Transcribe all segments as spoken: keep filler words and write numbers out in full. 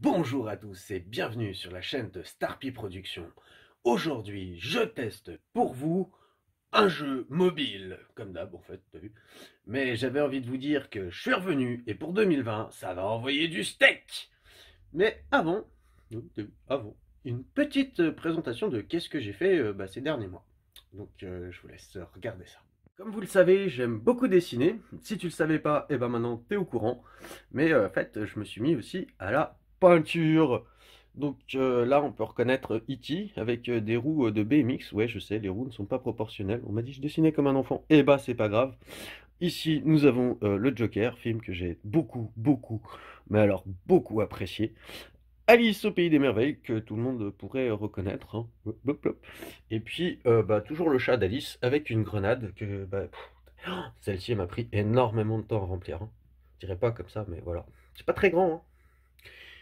Bonjour à tous et bienvenue sur la chaîne de Starpy Production. Aujourd'hui, je teste pour vous un jeu mobile, comme d'hab en fait, t'as vu. Mais j'avais envie de vous dire que je suis revenu et pour deux mille vingt, ça va envoyer du steak. Mais avant, avant, une petite présentation de qu'est-ce que j'ai fait euh, bah, ces derniers mois. Donc euh, je vous laisse regarder ça. Comme vous le savez, j'aime beaucoup dessiner. Si tu le savais pas, et eh ben maintenant t'es au courant. Mais euh, en fait, je me suis mis aussi à la peinture. Donc euh, là, on peut reconnaître E T avec des roues de B M X. Ouais, je sais, les roues ne sont pas proportionnelles. On m'a dit je dessinais comme un enfant. Et eh bah ben, c'est pas grave. Ici, nous avons euh, le Joker, film que j'ai beaucoup, beaucoup, mais alors beaucoup apprécié. Alice au pays des merveilles, que tout le monde pourrait reconnaître. Hein. Et puis, euh, bah, toujours le chat d'Alice avec une grenade que bah, celle-ci m'a pris énormément de temps à remplir. Hein. Je dirais pas comme ça, mais voilà. C'est pas très grand. Hein.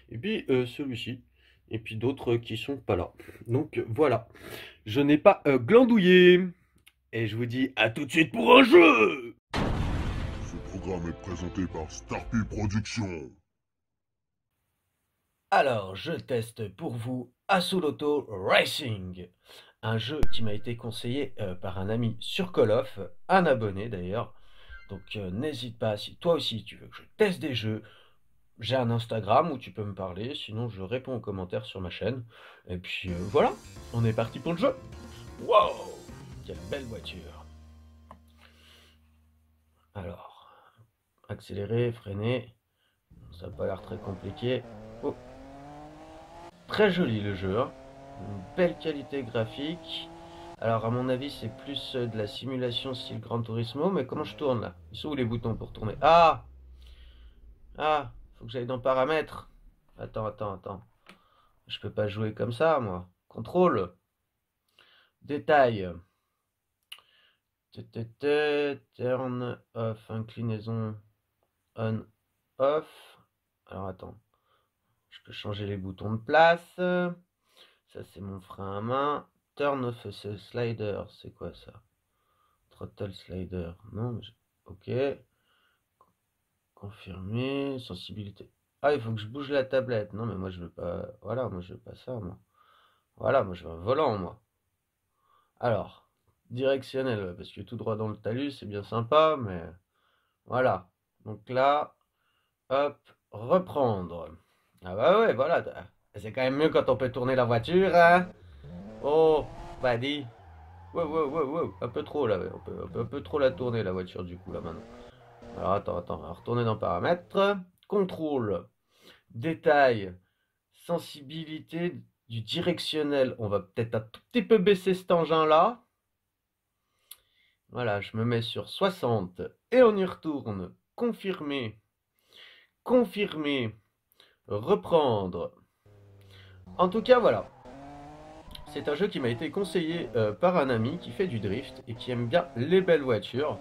Et puis, euh, celui-ci. Et puis d'autres qui sont pas là. Donc, voilà. Je n'ai pas euh, glandouillé. Et je vous dis à tout de suite pour un jeu. Ce programme est présenté par Starpy Production. Alors, je teste pour vous Assoluto Racing, un jeu qui m'a été conseillé euh, par un ami sur Call of, un abonné d'ailleurs. Donc euh, n'hésite pas, si toi aussi tu veux que je teste des jeux, j'ai un Instagram où tu peux me parler, sinon je réponds aux commentaires sur ma chaîne. Et puis euh, voilà, on est parti pour le jeu. Wow, quelle belle voiture. Alors, accélérer, freiner, ça n'a pas l'air très compliqué. Oh. Très joli le jeu, hein. Une belle qualité graphique. Alors à mon avis c'est plus de la simulation style Gran Turismo, mais comment je tourne là? Ils sont où les boutons pour tourner? Ah Ah, faut que j'aille dans paramètres. Attends, attends, attends. Je peux pas jouer comme ça moi. Contrôle. Détail. Turn off, inclinaison on off. Alors attends. Je peux changer les boutons de place. Ça, c'est mon frein à main. Turn off slider. C'est quoi ça? Throttle slider. Non, mais je... ok. Confirmer. Sensibilité. Ah, il faut que je bouge la tablette. Non, mais moi, je veux pas. Voilà, moi, je veux pas ça, moi. Voilà, moi, je veux un volant, moi. Alors, directionnel, parce que tout droit dans le talus, c'est bien sympa, mais voilà. Donc là, hop, reprendre. Ah bah ouais, voilà, c'est quand même mieux quand on peut tourner la voiture, hein. Oh, bah dit. Ouais, ouais, ouais, ouais, un peu trop là, on peut, on peut un peu trop la tourner la voiture du coup là maintenant. Alors attends, attends, on va retourner dans paramètres, contrôle, détail, sensibilité du directionnel. On va peut-être un tout petit peu baisser cet engin là. Voilà, je me mets sur soixante et on y retourne. Confirmer, confirmer. Reprendre. En tout cas, voilà. C'est un jeu qui m'a été conseillé euh, par un ami qui fait du drift et qui aime bien les belles voitures.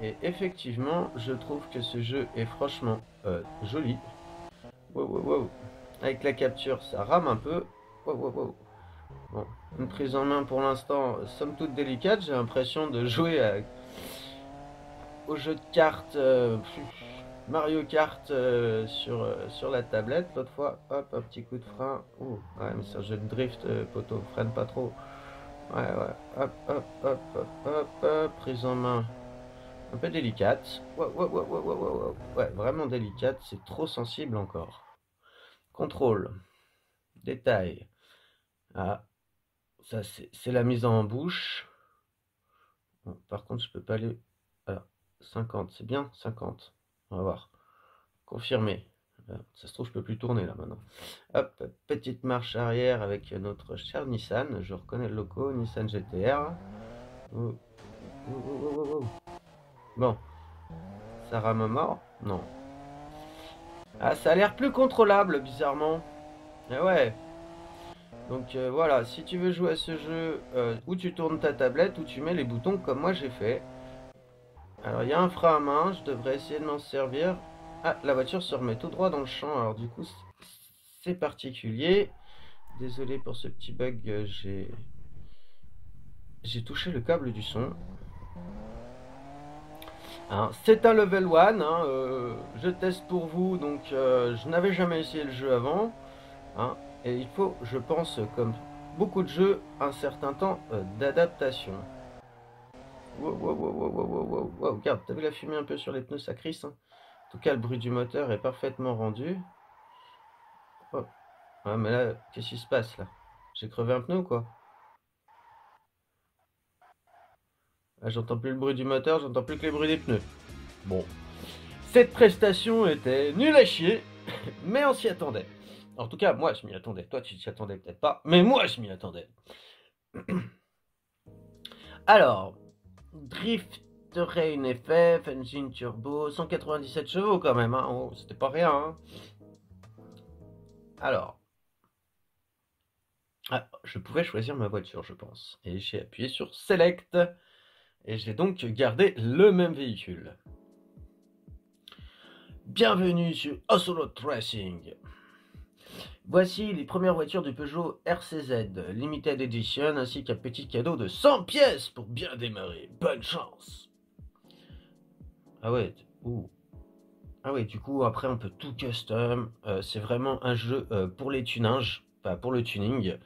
Et effectivement, je trouve que ce jeu est franchement euh, joli. Wow, wow, wow. Avec la capture, ça rame un peu. Wow, wow, wow. Bon, une prise en main pour l'instant, somme toute délicate. J'ai l'impression de jouer à... au jeu de cartes. Euh... Mario Kart euh, sur, euh, sur la tablette, l'autre fois, hop, un petit coup de frein. Oh, ouais, mais c'est un jeu de drift, euh, poteau, freine pas trop. Ouais, ouais, hop, hop, hop, hop, hop, hop, prise en main. Un peu délicate. Ouais, ouais, ouais, ouais, ouais, ouais, ouais, vraiment délicate, c'est trop sensible encore. Contrôle. Détail. Ah, ça, c'est la mise en bouche. Bon, par contre, je peux pas aller... Alors, cinquante, c'est bien, cinquante. On va voir. Confirmer. Ça se trouve, je peux plus tourner là maintenant. Hop, petite marche arrière avec notre cher Nissan. Je reconnais le logo, Nissan G T R. Oh, oh, oh, oh, oh. Bon. Ça rame à mort? Non. Ah, ça a l'air plus contrôlable, bizarrement. Eh ouais. Donc euh, voilà, si tu veux jouer à ce jeu, euh, où tu tournes ta tablette, où tu mets les boutons comme moi j'ai fait. Alors il y a un frein à main, je devrais essayer de m'en servir. Ah, la voiture se remet tout droit dans le champ, alors du coup c'est particulier. Désolé pour ce petit bug, j'ai j'ai touché le câble du son. Hein, c'est un level one, hein, euh, je teste pour vous, donc euh, je n'avais jamais essayé le jeu avant. Hein, et il faut, je pense, comme beaucoup de jeux, un certain temps euh, d'adaptation. Wow, wow, wow, wow, wow, wow, wow, regarde, t'as vu la fumée un peu sur les pneus, ça crisse. Hein. En tout cas, le bruit du moteur est parfaitement rendu. Oh. Ah, mais là, qu'est-ce qui se passe là? J'ai crevé un pneu ou quoi? Ah, j'entends plus le bruit du moteur, j'entends plus que les bruits des pneus. Bon. Cette prestation était nulle à chier, mais on s'y attendait. En tout cas, moi je m'y attendais. Toi tu t'y attendais peut-être pas, mais moi je m'y attendais. Alors, Drift Rain F F, engine turbo, cent quatre-vingt-dix-sept chevaux quand même. Hein. Oh, c'était pas rien. Hein. Alors. Ah, je pouvais choisir ma voiture, je pense. Et j'ai appuyé sur Select. Et j'ai donc gardé le même véhicule. Bienvenue sur Assoluto Racing. Voici les premières voitures du Peugeot R C Z, Limited Edition, ainsi qu'un petit cadeau de cent pièces pour bien démarrer. Bonne chance. Ah ouais, ouh. Ah ouais, du coup, après, on peut tout custom. Euh, C'est vraiment un jeu euh, pour les tuninges, enfin, pour le tuning.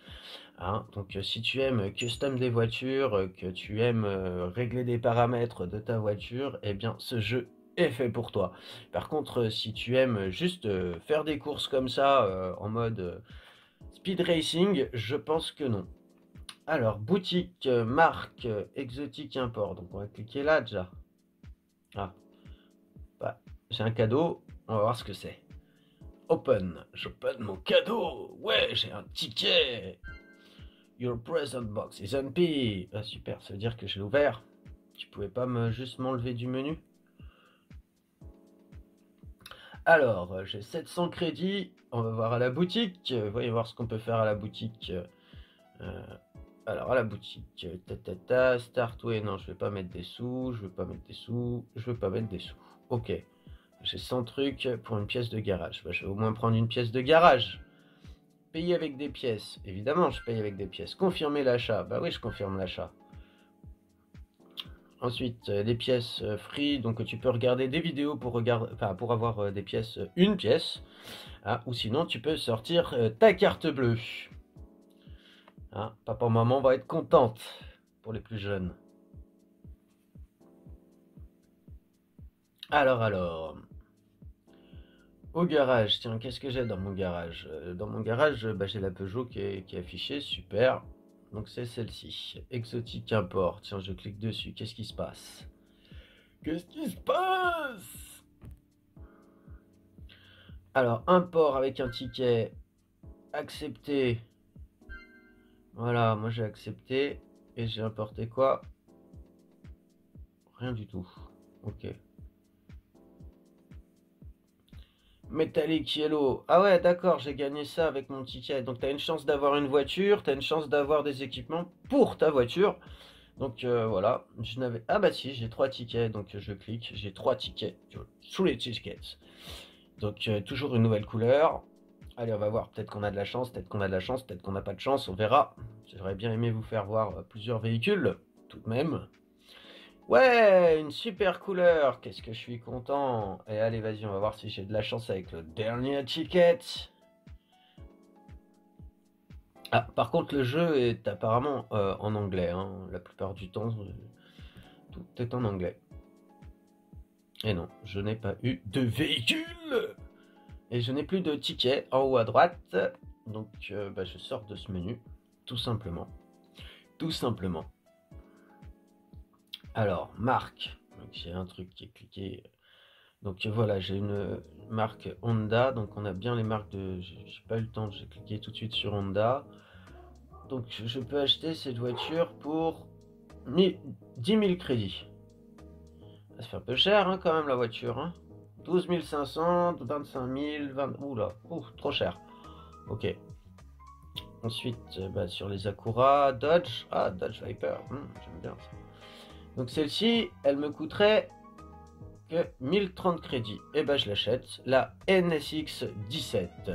Hein, donc euh, si tu aimes custom des voitures, euh, que tu aimes euh, régler des paramètres de ta voiture, eh bien ce jeu est fait pour toi. Par contre, euh, si tu aimes juste euh, faire des courses comme ça, euh, en mode euh, speed racing, je pense que non. Alors, boutique, euh, marque, euh, exotique, import. Donc on va cliquer là déjà. Ah, bah, j'ai un cadeau, on va voir ce que c'est. Open, j'open mon cadeau. Ouais, j'ai un ticket. Your present box is empty. Ah super, ça veut dire que je l'ai ouvert. Tu pouvais pas me, juste m'enlever du menu? Alors, j'ai sept cents crédits. On va voir à la boutique. Voyons voir ce qu'on peut faire à la boutique. Euh, alors, à la boutique. Ta, ta, ta, start. Ouais, non, je vais pas mettre des sous. Je vais pas mettre des sous. Je vais pas mettre des sous. Ok. J'ai cent trucs pour une pièce de garage. Bah, je vais au moins prendre une pièce de garage. Payer avec des pièces. Évidemment, je paye avec des pièces. Confirmer l'achat. Bah oui, je confirme l'achat. Ensuite, les pièces free. Donc, tu peux regarder des vidéos pour, regarder, enfin, pour avoir des pièces, une pièce. Hein, ou sinon, tu peux sortir ta carte bleue. Hein, papa, maman va être contente pour les plus jeunes. Alors, alors... Au garage, tiens, qu'est-ce que j'ai dans mon garage? Dans mon garage, bah, j'ai la Peugeot qui est, qui est affichée, super. Donc c'est celle-ci, exotique import. Tiens, je clique dessus, qu'est-ce qui se passe? Qu'est-ce qui se passe? Alors, import avec un ticket, accepté. Voilà, moi j'ai accepté, et j'ai importé quoi? Rien du tout, ok. Metallic Yellow. Ah ouais, d'accord, j'ai gagné ça avec mon ticket. Donc, tu as une chance d'avoir une voiture, tu as une chance d'avoir des équipements pour ta voiture. Donc, euh, voilà. Je n'avais... Ah bah si, j'ai trois tickets. Donc, je clique. J'ai trois tickets. Sous les tickets. Donc, euh, toujours une nouvelle couleur. Allez, on va voir. Peut-être qu'on a de la chance, peut-être qu'on a de la chance, peut-être qu'on n'a pas de chance. On verra. J'aurais bien aimé vous faire voir plusieurs véhicules, tout de même. Ouais, une super couleur. Qu'est-ce que je suis content. Et allez, vas-y, on va voir si j'ai de la chance avec le dernier ticket. Ah, par contre, le jeu est apparemment euh, en anglais. Hein. La plupart du temps, euh, tout est en anglais. Et non, je n'ai pas eu de véhicule. Et je n'ai plus de ticket en haut à droite. Donc, euh, bah, je sors de ce menu, tout simplement. Tout simplement. Alors, marque, j'ai un truc qui est cliqué, donc voilà, j'ai une marque Honda, donc on a bien les marques de, j'ai pas eu le temps, j'ai cliqué tout de suite sur Honda, donc je peux acheter cette voiture pour dix mille crédits, ça fait un peu cher hein, quand même la voiture, hein. douze mille cinq cents, vingt-cinq mille, vingt... oula, ouf, trop cher, ok. Ensuite, bah, sur les Acura, Dodge, ah Dodge Viper, hum, j'aime bien ça. Donc celle-ci, elle me coûterait que mille trente crédits. Et ben je l'achète, la N S X dix-sept.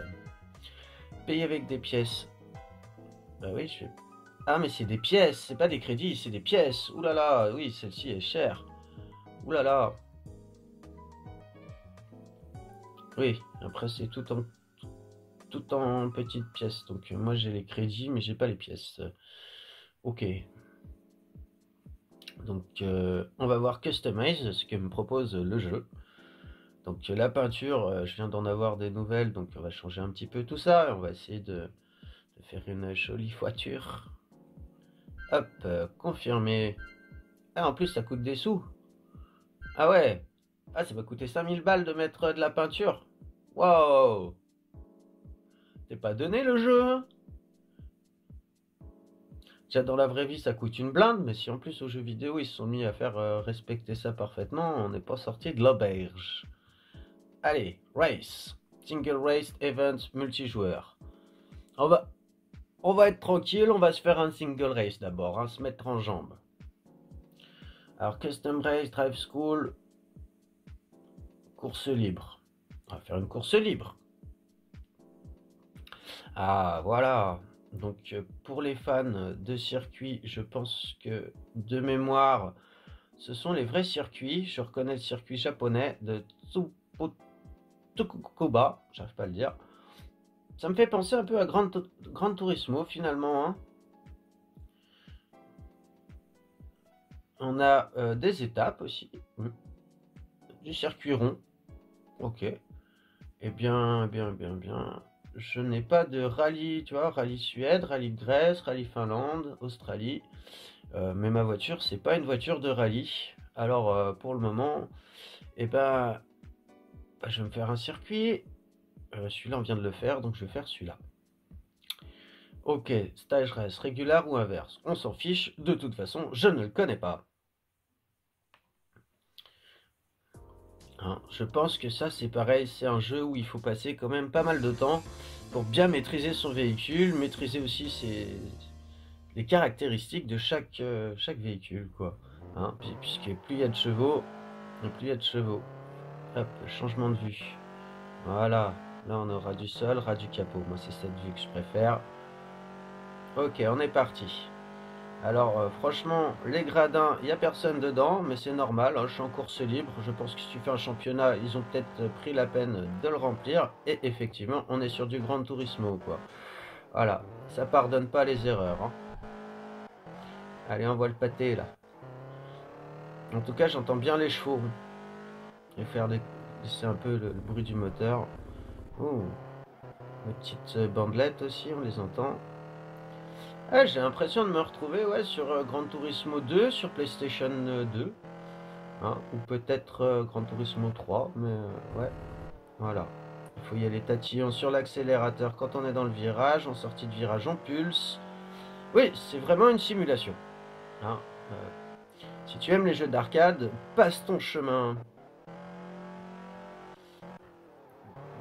Payer avec des pièces. Ah oui, je fais... Ah mais c'est des pièces, c'est pas des crédits, c'est des pièces. Ouh là là, oui, celle-ci est chère. Ouh là là, Oui, après c'est tout en tout en petites pièces. Donc moi j'ai les crédits mais j'ai pas les pièces. Ok. Donc euh, on va voir Customize, ce que me propose le jeu. Donc la peinture, je viens d'en avoir des nouvelles, donc on va changer un petit peu tout ça. On va essayer de, de faire une jolie voiture. Hop, euh, confirmer. Ah, en plus ça coûte des sous. Ah ouais. Ah, ça va coûter cinq mille balles de mettre de la peinture. Wow. T'es pas donné le jeu, hein? Déjà dans la vraie vie ça coûte une blinde, mais si en plus aux jeux vidéo ils se sont mis à faire euh, respecter ça parfaitement, on n'est pas sorti de l'auberge. Allez, race. Single race, event, multijoueur. On va, on va être tranquille, on va se faire un single race d'abord, hein, se mettre en jambes. Alors custom race, drive school, course libre. On va faire une course libre. Ah voilà. Donc pour les fans de circuits, je pense que de mémoire, ce sont les vrais circuits. Je reconnais le circuit japonais de Tsukuba, j'arrive pas à le dire. Ça me fait penser un peu à Gran, Gran Turismo finalement. Hein. On a euh, des étapes aussi, mmh. Du circuit rond. Ok. Eh bien, bien, bien, bien. Je n'ai pas de rallye, tu vois, rallye Suède, rallye Grèce, rallye Finlande, Australie. Euh, mais ma voiture, c'est pas une voiture de rallye. Alors, euh, pour le moment, eh ben, bah, je vais me faire un circuit. Euh, celui-là, on vient de le faire, donc je vais faire celui-là. Ok, stage race, régulard ou inverse? On s'en fiche. De toute façon, je ne le connais pas. Hein, je pense que ça c'est pareil, c'est un jeu où il faut passer quand même pas mal de temps pour bien maîtriser son véhicule, maîtriser aussi ses, les caractéristiques de chaque, euh, chaque véhicule quoi. Hein, puisque plus il y a de chevaux, plus il y a de chevaux. Hop, changement de vue. Voilà, là on aura du sol, ras du capot. Moi c'est cette vue que je préfère. Ok, on est parti. Alors euh, franchement, les gradins, il n'y a personne dedans, mais c'est normal, hein, je suis en course libre, je pense que si tu fais un championnat, ils ont peut-être pris la peine de le remplir, et effectivement, on est sur du Gran Turismo, quoi. Voilà, ça pardonne pas les erreurs. Hein. Allez, on voit le pâté, là. En tout cas, j'entends bien les chevaux. Je vais faire des... c'est un peu le, le bruit du moteur. Oh, les petites bandelettes aussi, on les entend. Ah, j'ai l'impression de me retrouver ouais, sur euh, Gran Turismo deux, sur PlayStation deux, hein, ou peut-être euh, Gran Turismo trois, mais euh, ouais, voilà. Il faut y aller tatillon sur l'accélérateur quand on est dans le virage, en sortie de virage on pulse. Oui, c'est vraiment une simulation. Hein, euh, si tu aimes les jeux d'arcade, passe ton chemin.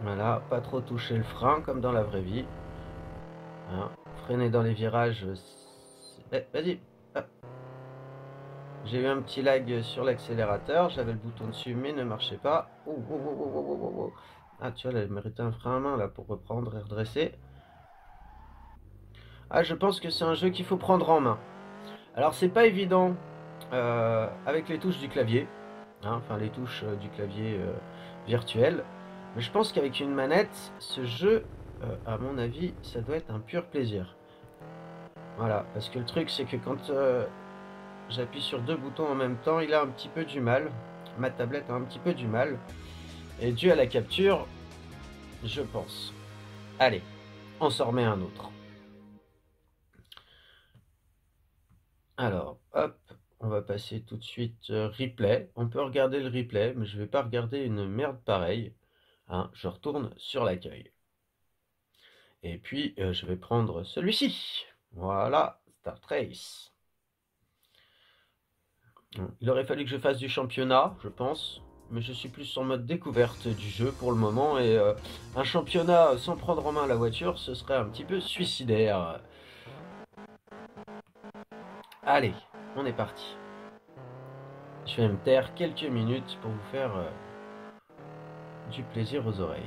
Voilà, pas trop toucher le frein comme dans la vraie vie. Hein. Freiner dans les virages, eh, vas-y. Ah. J'ai eu un petit lag sur l'accélérateur, j'avais le bouton dessus mais ne marchait pas. Oh, oh, oh, oh, oh, oh, oh. Ah tu vois, elle méritait un frein à main là pour reprendre et redresser. Ah, je pense que c'est un jeu qu'il faut prendre en main. Alors c'est pas évident euh, avec les touches du clavier, hein, enfin les touches euh, du clavier euh, virtuel, mais je pense qu'avec une manette, ce jeu... Euh, à mon avis, ça doit être un pur plaisir. Voilà, parce que le truc, c'est que quand euh, j'appuie sur deux boutons en même temps, il a un petit peu du mal. Ma tablette a un petit peu du mal. Et dû à la capture, je pense. Allez, on s'en remet un autre. Alors, hop, on va passer tout de suite euh, replay. On peut regarder le replay, mais je ne vais pas regarder une merde pareille. Hein, je retourne sur l'accueil. Et puis, euh, je vais prendre celui-ci. Voilà, Star Trace. Il aurait fallu que je fasse du championnat, je pense. Mais je suis plus en mode découverte du jeu pour le moment. Et euh, un championnat sans prendre en main la voiture, ce serait un petit peu suicidaire. Allez, on est parti. Je vais me taire quelques minutes pour vous faire euh, du plaisir aux oreilles.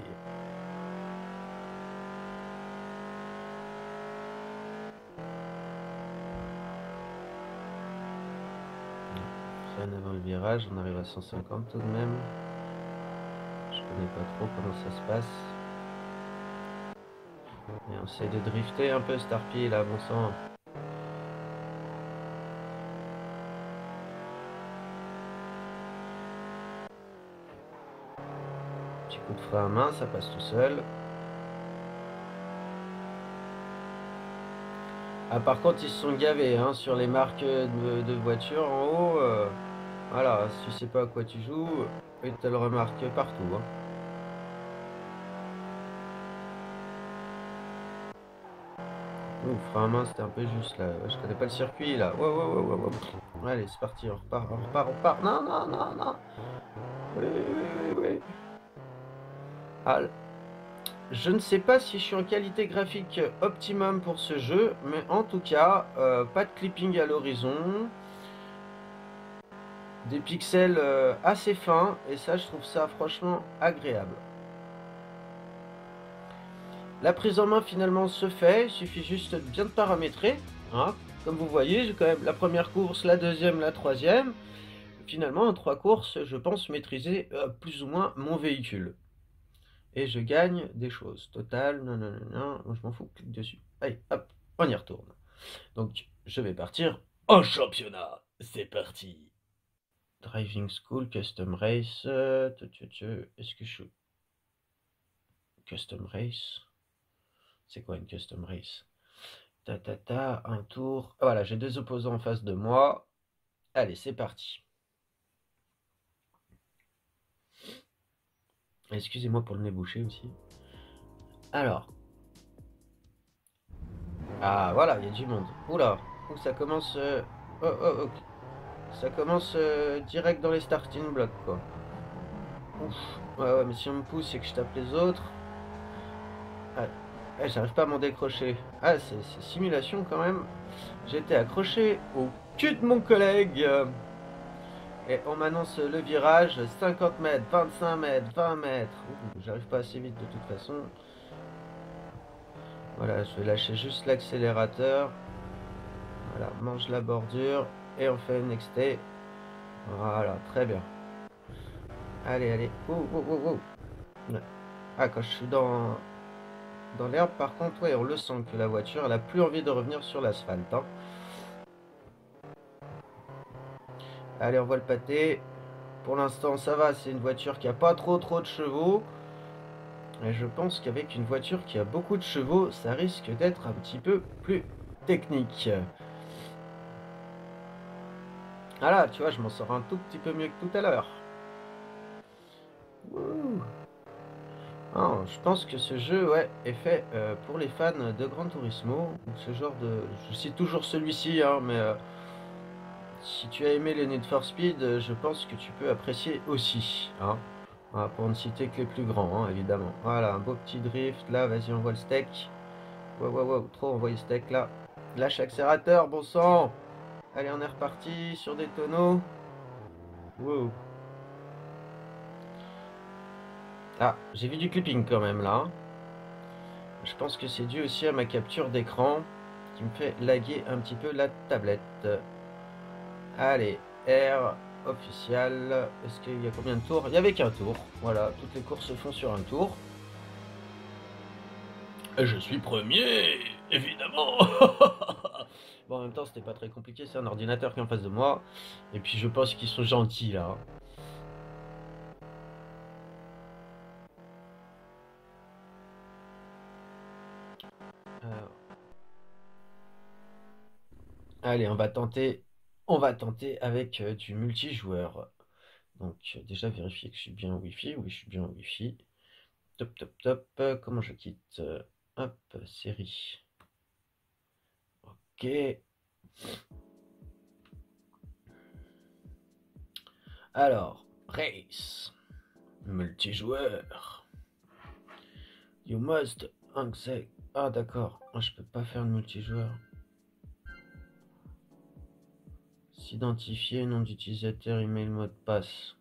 Avant le virage, on arrive à cent cinquante tout de même. Je peux comprenais pas trop comment ça se passe. Et on essaie de drifter un peu Starpy là, bon sang. Petit coup de frein à main, ça passe tout seul. Ah, par contre ils se sont gavés hein, sur les marques de, de voitures en haut. Euh, voilà, si tu sais pas à quoi tu joues, tu te le remarques partout. Hein. Ouh, frein à main c'était un peu juste là. Je connais pas le circuit là. Ouais, ouais, ouais, ouais, ouais. Allez, c'est parti, on repart, on repart, on repart. Non, non, non, non. Oui, oui, oui, oui. Ah, je ne sais pas si je suis en qualité graphique optimum pour ce jeu, mais en tout cas, euh, pas de clipping à l'horizon. Des pixels euh, assez fins, et ça, je trouve ça franchement agréable. La prise en main, finalement, se fait. Il suffit juste de bien de paramétrer. Hein. Comme vous voyez, j'ai quand même la première course, la deuxième, la troisième. Finalement, en trois courses, je pense maîtriser euh, plus ou moins mon véhicule. Et je gagne des choses. Total, non, non, non, non, je m'en fous, clique dessus. Allez, hop, on y retourne. Donc, je vais partir au championnat. C'est parti. Driving School, Custom Race. Est-ce que je suis... Custom Race. C'est quoi une Custom Race? Ta, ta, ta, un tour. Voilà, j'ai deux opposants en face de moi. Allez, c'est parti. Excusez-moi pour le nez bouché aussi. Alors. Ah, voilà, il y a du monde. Oula, ça commence... Euh... Oh, oh, oh. Ça commence euh, direct dans les starting blocks, quoi. Ouf. Ouais, ouais, mais si on me pousse et que je tape les autres... Ah, ah j'arrive pas à m'en décrocher. Ah, c'est simulation, quand même. J'étais accroché au cul de mon collègue. Et on m'annonce le virage, cinquante mètres, vingt-cinq mètres, vingt mètres. J'arrive pas assez vite de toute façon. Voilà, je vais lâcher juste l'accélérateur. Voilà, mange la bordure. Et on fait next. Voilà, très bien. Allez, allez. Oh, oh, oh, oh. Ah, quand je suis dans, dans l'herbe, par contre, ouais, on le sent que la voiture, elle a plus envie de revenir sur l'asphalte. Hein. Allez, on voit le pâté. Pour l'instant, ça va. C'est une voiture qui n'a pas trop trop de chevaux. Et je pense qu'avec une voiture qui a beaucoup de chevaux, ça risque d'être un petit peu plus technique. Ah là, tu vois, je m'en sors un tout petit peu mieux que tout à l'heure. Je pense que ce jeu, ouais, est fait euh, pour les fans de Gran Turismo. Ce genre de... Je cite toujours celui-ci, hein, mais... Euh... Si tu as aimé les Need for Speed, je pense que tu peux apprécier aussi. Hein. Voilà, pour ne citer que les plus grands, hein, évidemment. Voilà, un beau petit drift. Là, vas-y, on voit le steak. Waouh, waouh, waouh, trop on voit le steak là. Lâche accélérateur, bon sang. Allez, on est reparti sur des tonneaux. Wow. Ah, j'ai vu du clipping quand même là. Je pense que c'est dû aussi à ma capture d'écran qui me fait laguer un petit peu la tablette. Allez, R officiel. Est-ce qu'il y a combien de tours? Il n'y avait qu'un tour. Voilà, toutes les courses se font sur un tour. Et je suis premier, évidemment. Bon, en même temps, c'était pas très compliqué. C'est un ordinateur qui est en face de moi. Et puis, je pense qu'ils sont gentils, là. Alors. Allez, on va tenter... On va tenter avec euh, du multijoueur. Donc, euh, déjà vérifier que je suis bien en Wi-Fi. Oui, je suis bien en Wi-Fi. Top, top, top. Euh, comment je quitte euh, Hop, série. Ok. Alors, race. Multijoueur. You must access. Ah, d'accord. Moi, je peux pas faire de multijoueur. S'identifier, nom d'utilisateur, email, mot de passe.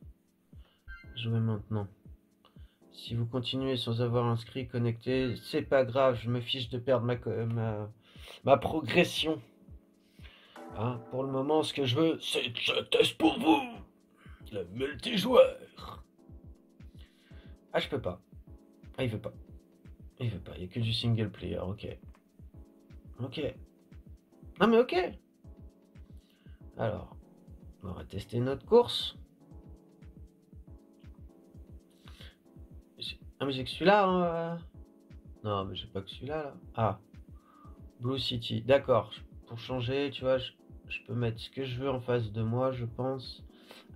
Jouez maintenant. Si vous continuez sans avoir inscrit, connecté, c'est pas grave, je me fiche de perdre ma, ma, ma progression. Hein, pour le moment, ce que je veux, c'est que je teste pour vous le multijoueur. Ah, je peux pas. Ah, il veut pas. Il veut pas. Il n'y a que du single player. Ok. Ok. Ah, mais ok. Alors, on va tester notre course. Ah, mais j'ai que celui-là. Hein. Non, mais j'ai pas que celui-là. Là. Ah. Blue City. D'accord. Pour changer, tu vois, je, je peux mettre ce que je veux en face de moi, je pense.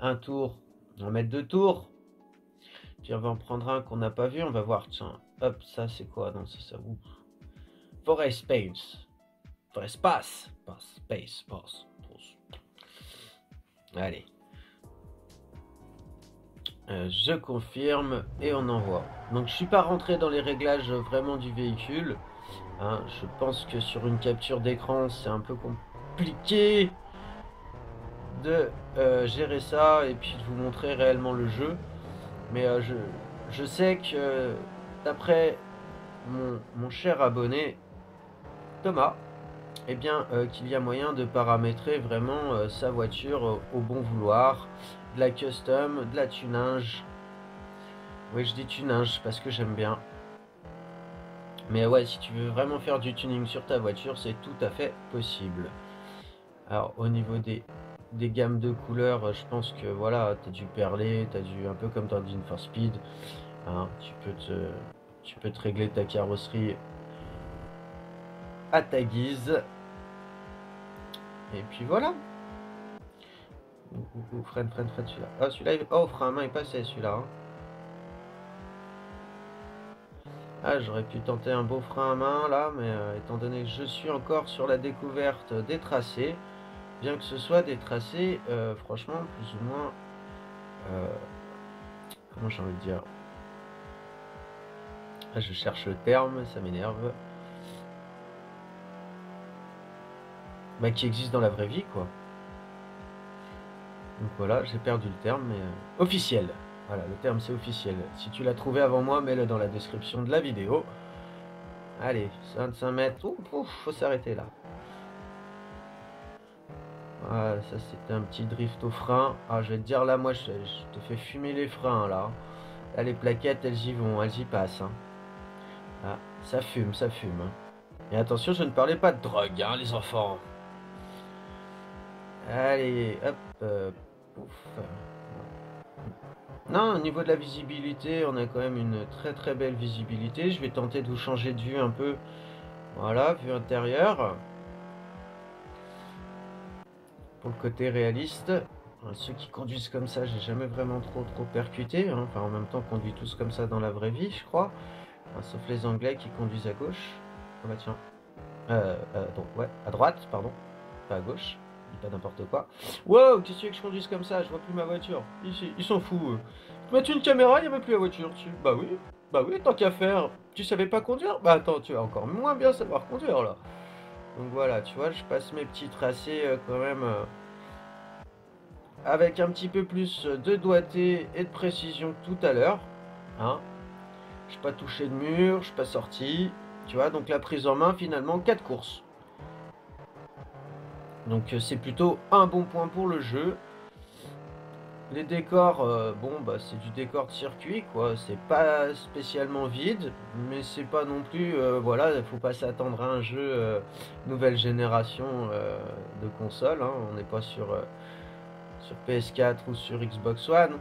Un tour. On va mettre deux tours. Puis on va en prendre un qu'on n'a pas vu. On va voir. Tiens. Hop, ça c'est quoi? Non, ça c'est ouf. Forest Space. Forest Space. Space. Space. Allez. Euh, je confirme et on envoie. Donc je suis pas rentré dans les réglages vraiment du véhicule. Hein, je pense que sur une capture d'écran, c'est un peu compliqué de euh, gérer ça et puis de vous montrer réellement le jeu. Mais euh, je, je sais que d'après mon, mon cher abonné Thomas, eh bien euh, qu'il y a moyen de paramétrer vraiment euh, sa voiture euh, au bon vouloir, de la custom, de la tunage. Oui, je dis tunage parce que j'aime bien. Mais ouais, si tu veux vraiment faire du tuning sur ta voiture, c'est tout à fait possible. Alors au niveau des, des gammes de couleurs, euh, je pense que voilà, tu as du perlé, tu as du un peu comme dans Need for Speed, hein, tu peux te tu peux te régler ta carrosserie à ta guise. Et puis voilà. Ouh, ouh, ouh, freine, freine, freine, celui-là. Ah, celui-là, il... oh, frein à main est passé, celui-là. Hein. Ah, j'aurais pu tenter un beau frein à main, là, mais euh, étant donné que je suis encore sur la découverte des tracés, bien que ce soit des tracés, euh, franchement, plus ou moins... Euh, comment j'ai envie de dire ah, je cherche le terme, ça m'énerve. Bah, qui existe dans la vraie vie, quoi. Donc voilà, j'ai perdu le terme, mais... Euh, officiel. Voilà, le terme, c'est officiel. Si tu l'as trouvé avant moi, mets-le dans la description de la vidéo. Allez, cinquante-cinq mètres. Ouh, ouf, faut s'arrêter, là. Voilà, ça, c'était un petit drift au frein. Ah, je vais te dire, là, moi, je, je te fais fumer les freins, là. Là, les plaquettes, elles y vont, elles y passent. Hein. Ah, ça fume, ça fume. Hein. Et attention, je ne parlais pas de drogue, hein, les enfants. Allez, hop, euh, pouf. Non, au niveau de la visibilité, on a quand même une très très belle visibilité. Je vais tenter de vous changer de vue un peu. Voilà, vue intérieure. Pour le côté réaliste. Enfin, ceux qui conduisent comme ça, j'ai jamais vraiment trop trop percuté. Hein. Enfin, en même temps, on conduit tous comme ça dans la vraie vie, je crois. Enfin, sauf les Anglais qui conduisent à gauche. Ah bah tiens. Euh, euh, donc, ouais, à droite, pardon. Pas à gauche. Pas n'importe quoi. Wow, qu'est-ce que tu veux que je conduise comme ça? Je vois plus ma voiture. Ici, ils s'en foutent. Mets-tu une caméra, il n'y avait plus la voiture dessus. Bah oui, bah oui, tant qu'à faire. Tu savais pas conduire? Bah attends, tu vas encore moins bien savoir conduire là. Donc voilà, tu vois, je passe mes petits tracés euh, quand même euh, avec un petit peu plus de doigté et de précision que tout à l'heure. Hein, je suis pas touché de mur, je suis pas sorti. Tu vois, donc la prise en main finalement, quatre courses. Donc c'est plutôt un bon point pour le jeu. Les décors, euh, bon bah c'est du décor de circuit quoi, c'est pas spécialement vide, mais c'est pas non plus, euh, voilà, il faut pas s'attendre à un jeu euh, nouvelle génération euh, de console, hein. On n'est pas sur, euh, sur P S quatre ou sur Xbox One,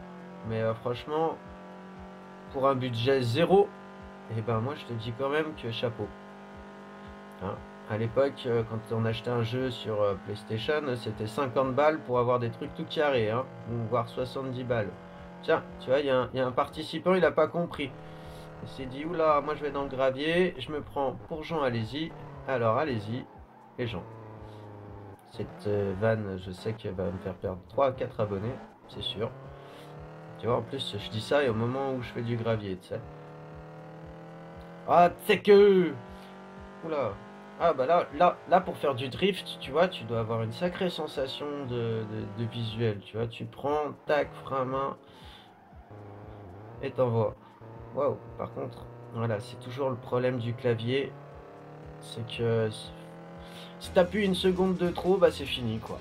mais euh, franchement, pour un budget zéro, et ben moi je te dis quand même que chapeau. Hein. À l'époque, quand on achetait un jeu sur PlayStation, c'était cinquante balles pour avoir des trucs tout carrés, hein, voire soixante-dix balles. Tiens, tu vois, il y, y a un participant, il n'a pas compris. Il s'est dit, oula, moi je vais dans le gravier, je me prends pour Jean, allez-y. Alors allez-y, les gens. Cette euh, vanne, je sais qu'elle va me faire perdre trois à quatre abonnés, c'est sûr. Tu vois, en plus, je dis ça et au moment où je fais du gravier, tu sais. Ah, c'est que... Oula. Ah bah là, là, là pour faire du drift, tu vois, tu dois avoir une sacrée sensation de, de, de visuel, tu vois, tu prends, tac, frein à main, et t'envoies. Waouh, par contre, voilà, c'est toujours le problème du clavier, c'est que si t'appuies une seconde de trop, bah c'est fini, quoi.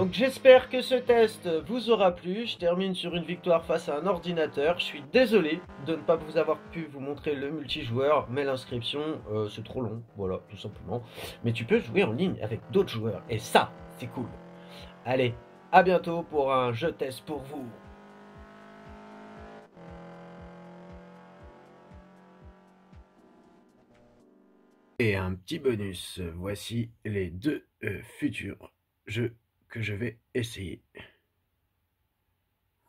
Donc j'espère que ce test vous aura plu. Je termine sur une victoire face à un ordinateur. Je suis désolé de ne pas vous avoir pu vous montrer le multijoueur, mais l'inscription euh, c'est trop long, voilà, tout simplement. Mais tu peux jouer en ligne avec d'autres joueurs et ça c'est cool. Allez, à bientôt pour un jeu test pour vous. Et un petit bonus, voici les deux euh, futurs jeux que je vais essayer.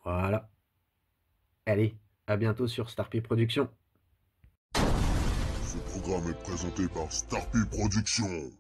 Voilà. Allez, à bientôt sur Starpy Production. Ce programme est présenté par Starpy Production.